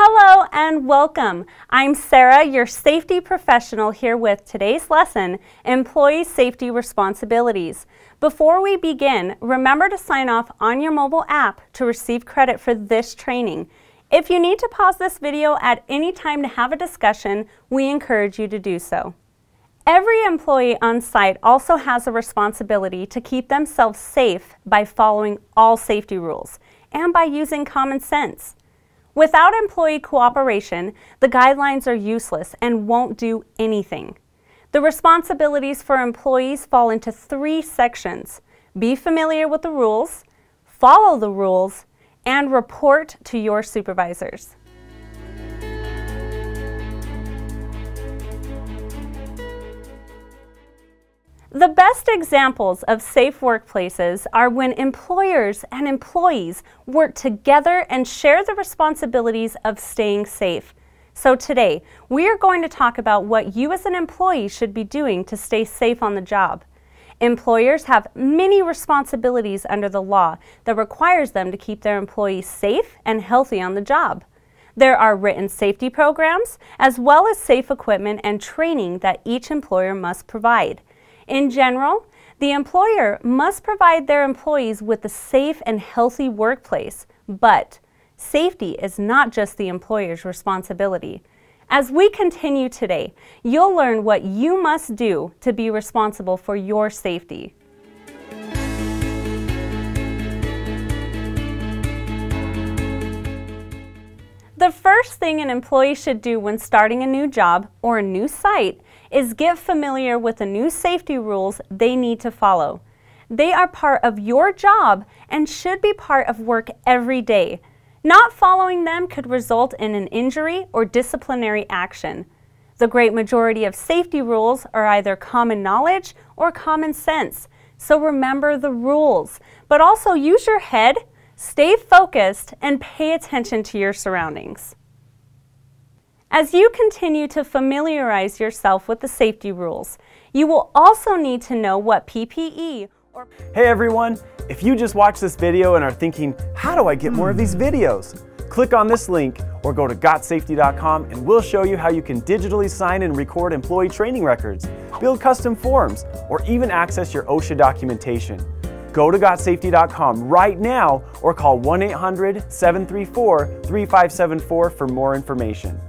Hello and welcome. I'm Sarah, your safety professional, here with today's lesson, Employee Safety Responsibilities. Before we begin, remember to sign off on your mobile app to receive credit for this training. If you need to pause this video at any time to have a discussion, we encourage you to do so. Every employee on site also has a responsibility to keep themselves safe by following all safety rules and by using common sense. Without employee cooperation, the guidelines are useless and won't do anything. The responsibilities for employees fall into three sections: be familiar with the rules, follow the rules, and report to your supervisors. The best examples of safe workplaces are when employers and employees work together and share the responsibilities of staying safe. So today, we are going to talk about what you as an employee should be doing to stay safe on the job. Employers have many responsibilities under the law that requires them to keep their employees safe and healthy on the job. There are written safety programs, as well as safe equipment and training that each employer must provide. In general, the employer must provide their employees with a safe and healthy workplace, but safety is not just the employer's responsibility. As we continue today, you'll learn what you must do to be responsible for your safety. The first thing an employee should do when starting a new job or a new site is get familiar with the new safety rules they need to follow. They are part of your job and should be part of work every day. Not following them could result in an injury or disciplinary action. The great majority of safety rules are either common knowledge or common sense, so remember the rules, but also use your head, stay focused, and pay attention to your surroundings. As you continue to familiarize yourself with the safety rules, you will also need to know what PPE or... Hey everyone, if you just watched this video and are thinking, how do I get more of these videos? Click on this link or go to Gotsafety.com and we'll show you how you can digitally sign and record employee training records, build custom forms, or even access your OSHA documentation. Go to Gotsafety.com right now or call 1-800-734-3574 for more information.